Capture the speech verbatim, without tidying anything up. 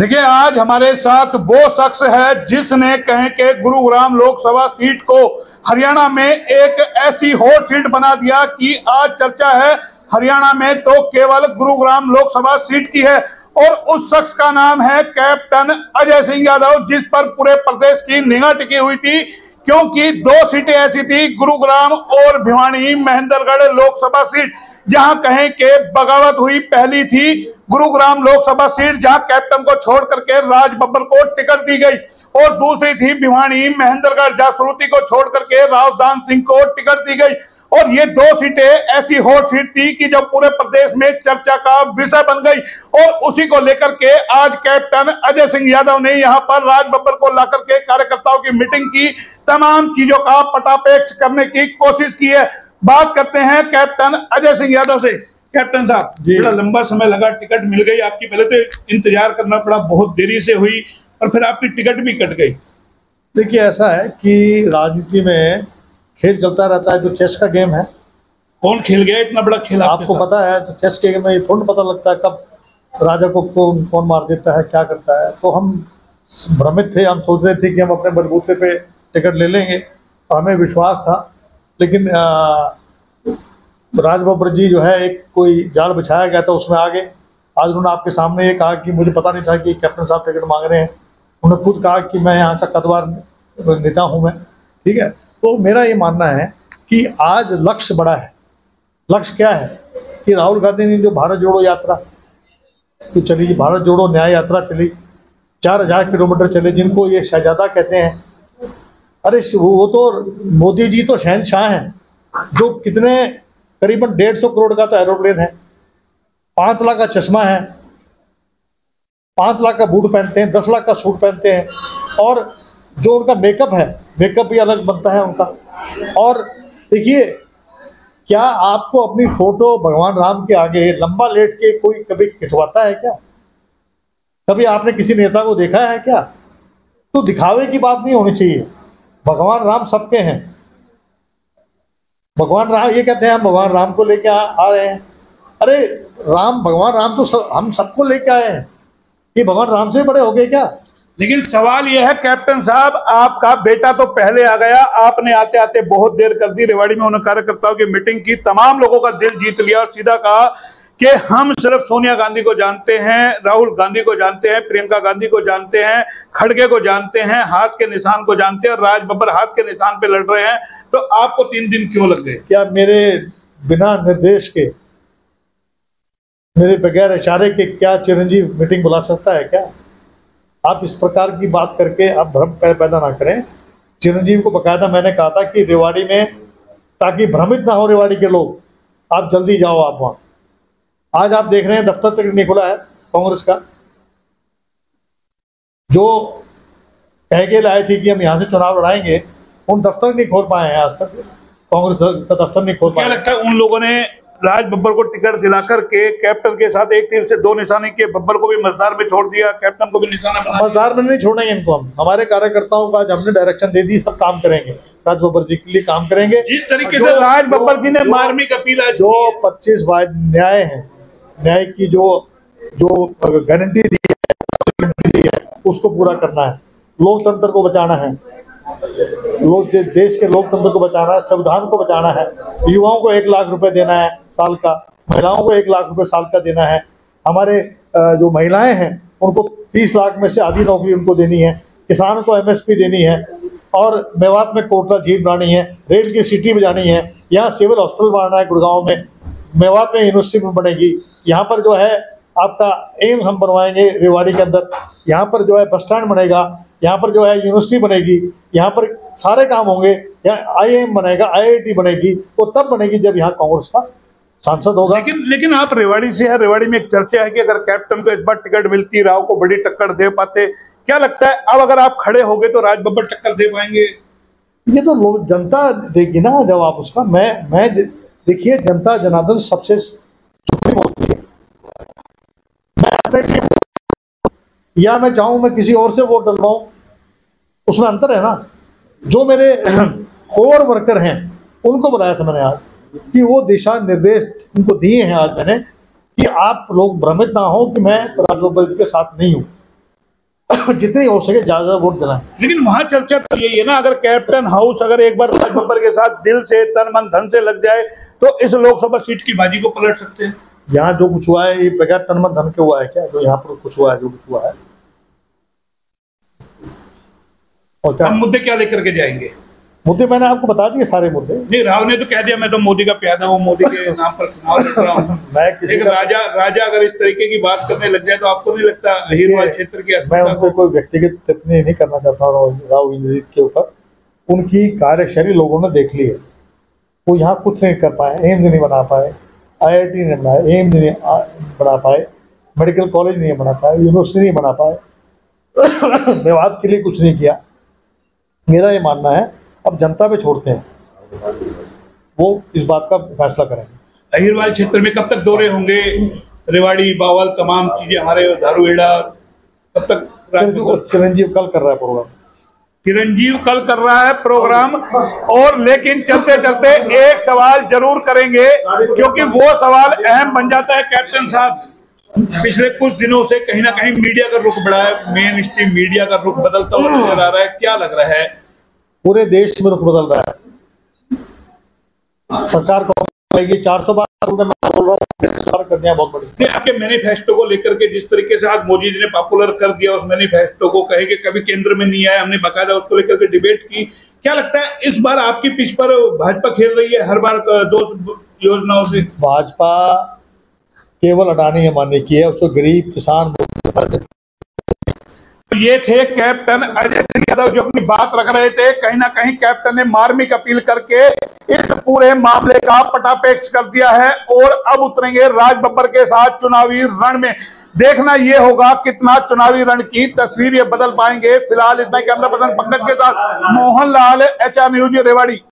देखिए, आज हमारे साथ वो शख्स है जिसने कहें कि गुरुग्राम लोकसभा सीट को हरियाणा में एक ऐसी हॉट सीट बना दिया कि आज चर्चा है हरियाणा में तो केवल गुरुग्राम लोकसभा सीट की है। और उस शख्स का नाम है कैप्टन अजय सिंह यादव, जिस पर पूरे प्रदेश की निगाह टिकी हुई थी, क्योंकि दो सीटें ऐसी थी, गुरुग्राम और भिवानी महेंद्रगढ़ लोकसभा सीट, जहां कहें कि बगावत हुई। पहली थी गुरुग्राम लोकसभा सीट, जहां कैप्टन को छोड़ करके राज बब्बर को टिकट दी गई, और दूसरी थी भिवानी महेंद्रगढ़, जहां श्रुति को छोड़ करके राव दान सिंह को टिकट दी गई। और ये दो सीटें ऐसी हॉट सीट थी कि जब पूरे प्रदेश में चर्चा का विषय बन गई, और उसी को लेकर के आज कैप्टन अजय सिंह यादव ने यहाँ पर राज बब्बर को लाकर के कार्यकर्ताओं की मीटिंग की, तमाम चीजों का पटापेक्ष करने की कोशिश की है। बात करते हैं कैप्टन अजय सिंह यादव से। कैप्टन साहब, बड़ा लंबा समय लगा, टिकट मिल गई आपकी, पहले तो इंतजार करना पड़ा, बहुत देरी से हुई, और फिर आपकी टिकट भी कट गई। देखिए, ऐसा है कि राजनीति में खेल चलता रहता है, जो चेस का गेम है। कौन खेल गया इतना बड़ा खेल, आपको पता है? तो चेस के गेम में थोड़ा पता लगता है कब राजा को कौन कौन मार देता है, क्या करता है। तो हम भ्रमित थे, हम सोच रहे थे कि हम अपने बलबूते पे टिकट ले लेंगे, हमें विश्वास था। लेकिन राज बब्बर जी जो है, एक कोई जाल बिछाया गया था, उसमें आगे आज उन्होंने आपके सामने ये कहा कि मुझे पता नहीं था कि कैप्टन साहब टिकट मांग रहे हैं। उन्होंने खुद कहा कि मैं यहाँ का कद्दावर नेता हूँ मैं, ठीक है। तो मेरा ये मानना है कि आज लक्ष्य बड़ा है। लक्ष्य क्या है कि राहुल गांधी ने जो भारत जोड़ो यात्रा तो चली, भारत जोड़ो न्याय यात्रा चली, चार हजार किलोमीटर चले, जिनको ये शहजादा कहते हैं। अरे वो तो मोदी जी तो शहनशाह हैं, जो कितने करीबन डेढ़ सौ करोड़ का तो एरोप्लेन है, पाँच लाख का चश्मा है, पाँच लाख का बूट पहनते हैं, दस लाख का सूट पहनते हैं, और जो उनका मेकअप है, मेकअप भी अलग बनता है उनका। और देखिए, क्या आपको अपनी फोटो भगवान राम के आगे लंबा लेट के कोई कभी खिंचवाता है क्या? कभी आपने किसी नेता को देखा है क्या? तो दिखावे की बात नहीं होनी चाहिए। भगवान राम सबके हैं। भगवान राम ये कहते हैं हम भगवान राम को लेके आ, आ रहे हैं। अरे राम, भगवान राम तो सब, हम सबको लेके आए हैं। ये भगवान राम से बड़े हो गए क्या? लेकिन सवाल ये है कैप्टन साहब, आपका बेटा तो पहले आ गया, आपने आते आते बहुत देर कर दी। रेवाड़ी में उन्होंने कार्यकर्ताओं की मीटिंग की, तमाम लोगों का दिल जीत लिया, और सीधा कहा कि हम सिर्फ सोनिया गांधी को जानते हैं, राहुल गांधी को जानते हैं, प्रियंका गांधी को जानते हैं, खड़गे को जानते हैं, हाथ के निशान को जानते हैं, और राज बब्बर हाथ के निशान पे लड़ रहे हैं। तो आपको तीन दिन क्यों लग गए? क्या मेरे बिना निर्देश के, मेरे बगैर इशारे के क्या चिरंजीव मीटिंग बुला सकता है क्या? आप इस प्रकार की बात करके आप भ्रम पैदा ना करें। चिरंजीव को बाकायदा मैंने कहा था कि रेवाड़ी में, ताकि भ्रमित ना हो रेवाड़ी के लोग, आप जल्दी जाओ आप वहाँ। आज आप देख रहे हैं दफ्तर तक नहीं खुला है कांग्रेस का। जो कह के लाए थे कि हम यहाँ से चुनाव लड़ाएंगे, उन दफ्तर नहीं खोल पाए हैं आज तक, कांग्रेस का दफ्तर नहीं खोल पाए। क्या लगता है उन लोगों ने राज बब्बर को टिकट दिलाकर के कैप्टन के साथ एक तीर से दो निशाने किए, बब्बर को भी मजदार में छोड़ दिया, कैप्टन को भी निशाना? मजदार में नहीं छोड़ेंगे इनको हम। हमारे कार्यकर्ताओं को आज हमने डायरेक्शन दे दी, सब काम करेंगे, राज बब्बर जी के लिए काम करेंगे। जिस तरीके से राज बब्बर जी ने मार्मिक अपील, जो पच्चीस न्याय है, न्याय की जो जो गारंटी दी है उसको पूरा करना है, लोकतंत्र को बचाना है, लोग दे, देश के लोकतंत्र को बचाना है, संविधान को बचाना है। युवाओं को एक लाख रुपए देना है साल का, महिलाओं को एक लाख रुपए साल का देना है। हमारे जो महिलाएं हैं उनको तीस लाख में से आधी नौकरी उनको देनी है, किसानों को एमएसपी देनी है, और मेवात में कोटला झील बनानी है, रेल की सिटी बनानी है, यहाँ सिविल हॉस्पिटल बनाना है गुड़गांव में, मेवात में यूनिवर्सिटी बनेगी, यहाँ पर जो है आपका एम्स हम बनवाएंगे रेवाड़ी के अंदर, यहाँ पर जो है बस स्टैंड बनेगा, यहाँ पर जो है यूनिवर्सिटी बनेगी, यहाँ पर सारे काम होंगे, यहाँ आई एम बनेगा, आई आई टी बनेगी। वो तब बनेगी जब यहाँ कांग्रेस का सांसद होगा। लेकिन लेकिन आप रेवाड़ी से है, रेवाड़ी में एक चर्चा है कि अगर कैप्टन को इस बार टिकट मिलती, राव को बड़ी टक्कर दे पाते। क्या लगता है अब अगर आप खड़े हो गए तो राज बब्बर टक्कर दे पाएंगे? ये तो लोग, जनता देगी ना जवाब उसका। मैं मैं देखिए, जनता जनार्दन सबसे सुप्रीम होती है। मैं या मैं चाहूँ मैं किसी और से वोट डलवाऊँ, उसमें अंतर है ना। जो मेरे कोर वर्कर हैं उनको बुलाया था मैंने आज, कि वो दिशा निर्देश उनको दिए हैं आज मैंने, कि आप लोग भ्रमित ना हो कि मैं राज बब्बर जी के साथ नहीं हूँ। जितनी हो सके ज्यादा वोट देना। लेकिन वहाँ चर्चा यही है ना, अगर कैप्टन हाउस अगर एक बार राज बब्बर के साथ दिल से तन मन धन से लग जाए तो इस लोकसभा सीट की बाजी को पलट सकते हैं। यहाँ जो कुछ हुआ है ये बगैर तन मन धन के हुआ है क्या? जो यहाँ पर कुछ हुआ है, जो कुछ हुआ है, और क्या हम मुद्दे क्या लेकर के जाएंगे? मुद्दे मैंने आपको बता दिए सारे मुद्दे। नहीं, राव ने तो कह दिया मैं तो मोदी का प्यादा हूँ, मोदी के नाम पर चुनाव लड़ रहा हूँ। मैं किसी एक का... राजा राजा अगर इस तरीके की बात करने लग जाए तो आपको नहीं लगता हीरो क्षेत्र के? मैं उनको कोई व्यक्तिगत टिप्पणी नहीं करना चाहता हूँ राव इंद्रजीत के ऊपर, उनकी कार्यशैली लोगों ने देख ली है। वो यहाँ कुछ नहीं कर पाए, एम्स नहीं बना पाए, आई आई टी नहीं बनाए, एम्स नहीं बना पाए, मेडिकल कॉलेज नहीं बना पाए, यूनिवर्सिटी नहीं बना पाए, विवाद के लिए कुछ नहीं किया। मेरा ये मानना है अब जनता पे छोड़ते हैं, वो इस बात का फैसला करेंगे। अहिरवाल क्षेत्र में कब तक दौरे होंगे? रेवाड़ी, बावल, तमाम चीजें हमारे धारूहेड़ा, कब तक? चिरंजीव कल कर रहा है प्रोग्राम, चिरंजीव कल कर रहा है प्रोग्राम। और लेकिन चलते चलते एक सवाल जरूर करेंगे, क्योंकि वो सवाल अहम बन जाता है। कैप्टन साहब, पिछले कुछ दिनों से कहीं ना कहीं मीडिया का रुख बढ़ा है, मेन स्ट्रीम मीडिया का रुख बदलता हुआ नजर आ रहा है, क्या लग रहा है? पूरे देश में रुख बदल रहा है। सरकार को चार सौ बार बोल रहा हूँ, बहुत बड़ी आपके मैनिफेस्टो को लेकर के जिस तरीके से आज मोदी जी ने पॉपुलर कर दिया, उस मैनिफेस्टो को कहे कि कभी केंद्र में नहीं आया, हमने बकायदा उसको लेकर के डिबेट की। क्या लगता है इस बार आपके पीछ पर भाजपा खेल रही है हर बार दो योजनाओं से? भाजपा केवल अडानी अंबानी की है, उसको गरीब किसान। ये थे कैप्टन अजय सिंह यादव जो अपनी बात रख रहे थे। कहीं ना कहीं कैप्टन ने मार्मिक अपील करके इस पूरे मामले का पटापेक्ष कर दिया है, और अब उतरेंगे राज बब्बर के साथ चुनावी रण में। देखना ये होगा कितना चुनावी रण की तस्वीर ये बदल पाएंगे। फिलहाल इतना, कैमरा पर्सन पंकज के साथ Mohan Lal, H R news, Rewari.